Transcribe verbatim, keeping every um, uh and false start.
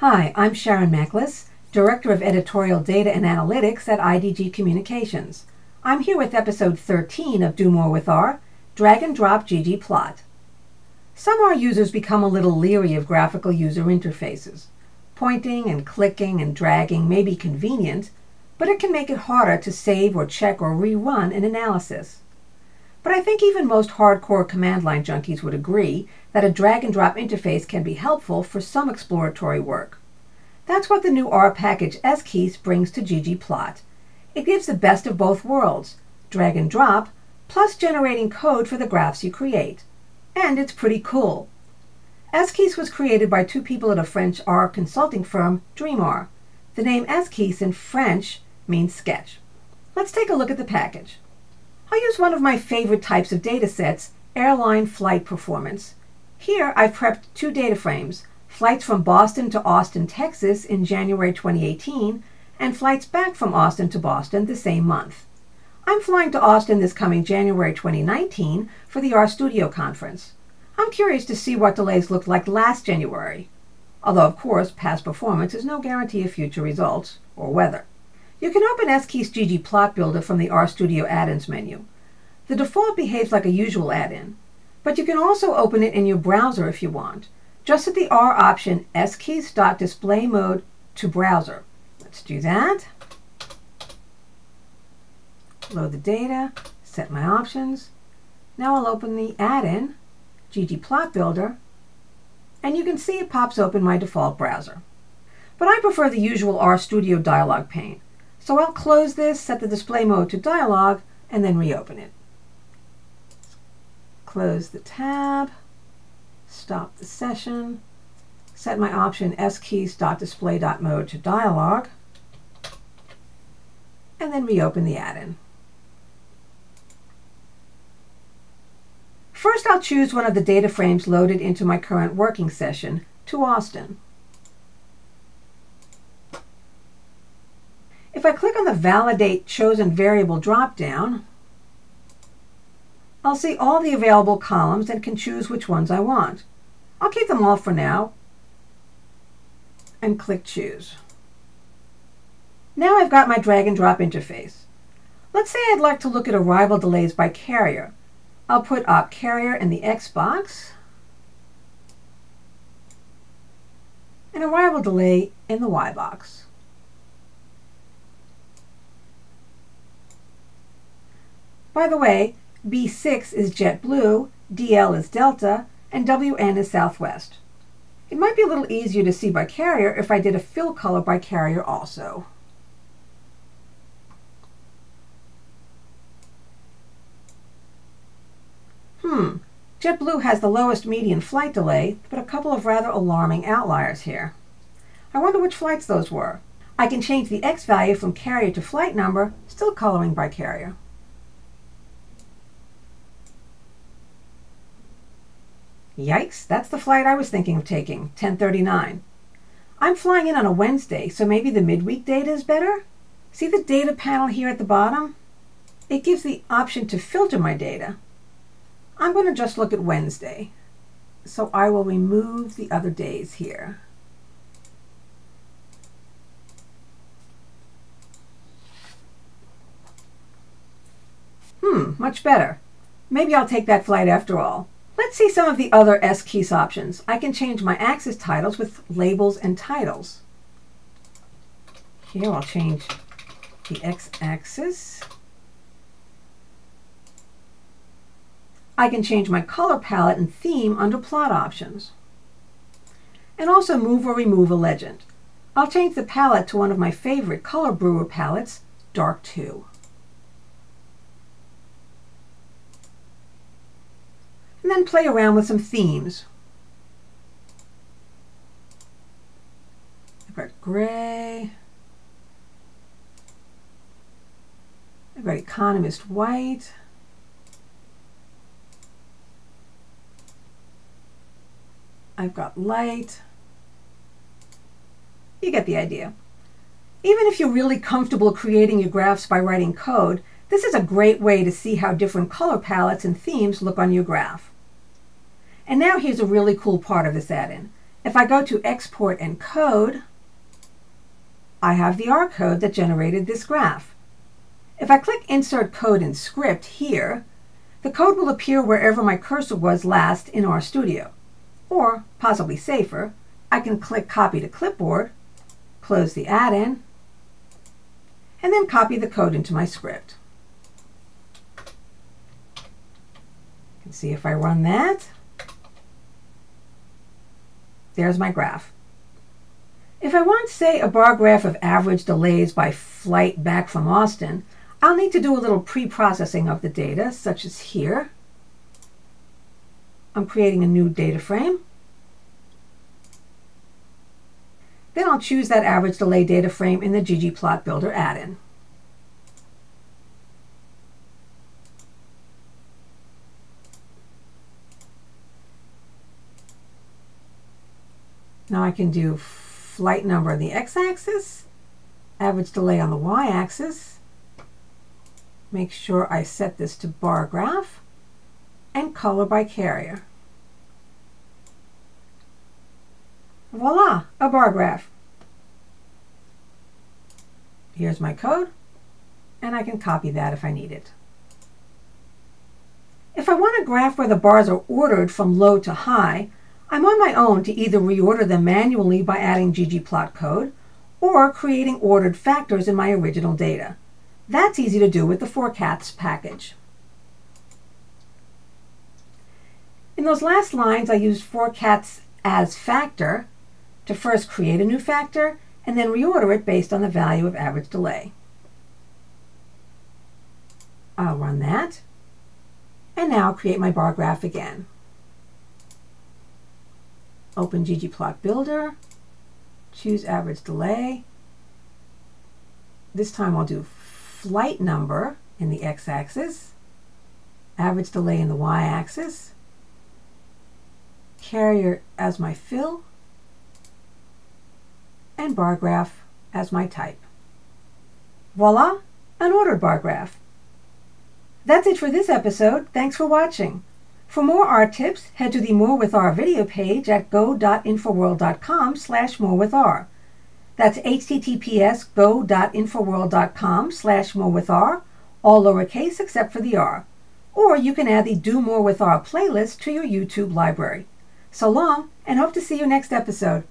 Hi, I'm Sharon Machlis, Director of Editorial Data and Analytics at I D G Communications. I'm here with episode thirteen of Do More with R, Drag and Drop ggplot. Some R users become a little leery of graphical user interfaces. Pointing and clicking and dragging may be convenient, but it can make it harder to save or check or rerun an analysis. But I think even most hardcore command line junkies would agree that a drag and drop interface can be helpful for some exploratory work. That's what the new R package SKeys brings to ggplot. It gives the best of both worlds, drag and drop, plus generating code for the graphs you create. And it's pretty cool. SKeys was created by two people at a French R consulting firm, DreamR. The name SKeys in French means sketch. Let's take a look at the package. I'll use one of my favorite types of datasets, airline flight performance. Here I've prepped two data frames, flights from Boston to Austin, Texas in January twenty eighteen, and flights back from Austin to Boston the same month. I'm flying to Austin this coming January twenty nineteen for the RStudio conference. I'm curious to see what delays looked like last January. Although, of course, past performance is no guarantee of future results or weather. You can open SKeys ggplotbuilder from the RStudio add-ins menu. The default behaves like a usual add-in, but you can also open it in your browser if you want. Just at the R option, eskeys.displayMode to browser. Let's do that. Load the data, set my options. Now I'll open the add-in, ggplotbuilder, and you can see it pops open my default browser. But I prefer the usual RStudio dialog pane. So I'll close this, set the display mode to dialog, and then reopen it. Close the tab, stop the session, set my option eskeys.display.mode to dialog, and then reopen the add-in. First, I'll choose one of the data frames loaded into my current working session, to Austin. If I click on the Validate Chosen Variable drop-down, I'll see all the available columns and can choose which ones I want. I'll keep them all for now and click Choose. Now I've got my drag-and-drop interface. Let's say I'd like to look at arrival delays by carrier. I'll put op carrier in the X box and arrival delay in the Y box. By the way, B six is JetBlue, D L is Delta, and W N is Southwest. It might be a little easier to see by carrier if I did a fill color by carrier also. Hmm, JetBlue has the lowest median flight delay, but a couple of rather alarming outliers here. I wonder which flights those were. I can change the X value from carrier to flight number, still coloring by carrier. Yikes, that's the flight I was thinking of taking, ten thirty-nine. I'm flying in on a Wednesday, so maybe the midweek data is better? See the data panel here at the bottom? It gives the option to filter my data. I'm going to just look at Wednesday, so I will remove the other days here. Hmm, much better. Maybe I'll take that flight after all. Let's see some of the other SKeys options. I can change my axis titles with labels and titles. Here I'll change the X-axis. I can change my color palette and theme under plot options. And also move or remove a legend. I'll change the palette to one of my favorite color brewer palettes, Dark two. And then play around with some themes. I've got gray. I've got economist white. I've got light. You get the idea. Even if you're really comfortable creating your graphs by writing code, this is a great way to see how different color palettes and themes look on your graph. And now here's a really cool part of this add-in. If I go to Export and Code, I have the R code that generated this graph. If I click Insert Code and Script here, the code will appear wherever my cursor was last in RStudio. Or, possibly safer, I can click Copy to Clipboard, close the add-in, and then copy the code into my script. Let's see if I run that. There's my graph. If I want, say, a bar graph of average delays by flight back from Austin, I'll need to do a little pre-processing of the data, such as here. I'm creating a new data frame. Then I'll choose that average delay data frame in the ggplotbuilder add-in. Now I can do flight number on the x-axis, average delay on the y-axis. Make sure I set this to bar graph and color by carrier. Voila, a bar graph. Here's my code, and I can copy that if I need it. If I want a graph where the bars are ordered from low to high, I'm on my own to either reorder them manually by adding ggplot code or creating ordered factors in my original data. That's easy to do with the forcats package. In those last lines, I used forcats as factor to first create a new factor and then reorder it based on the value of average delay. I'll run that, and now create my bar graph again. Open ggplotbuilder, choose average delay. This time I'll do flight number in the x-axis, average delay in the y-axis, carrier as my fill, and bar graph as my type. Voila, an ordered bar graph. That's it for this episode. Thanks for watching. For more R tips, head to the More with R video page at go.infoworld.com slash more with R. That's https go.infoworld.com slash more with R, all lowercase except for the R. Or you can add the Do More with R playlist to your YouTube library. So long, and hope to see you next episode.